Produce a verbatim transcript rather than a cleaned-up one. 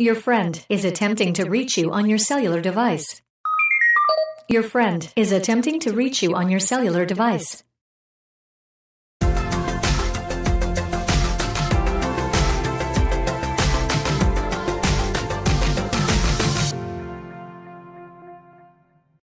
Your friend is attempting to reach you on your cellular device. Your friend is attempting to reach you on your cellular device.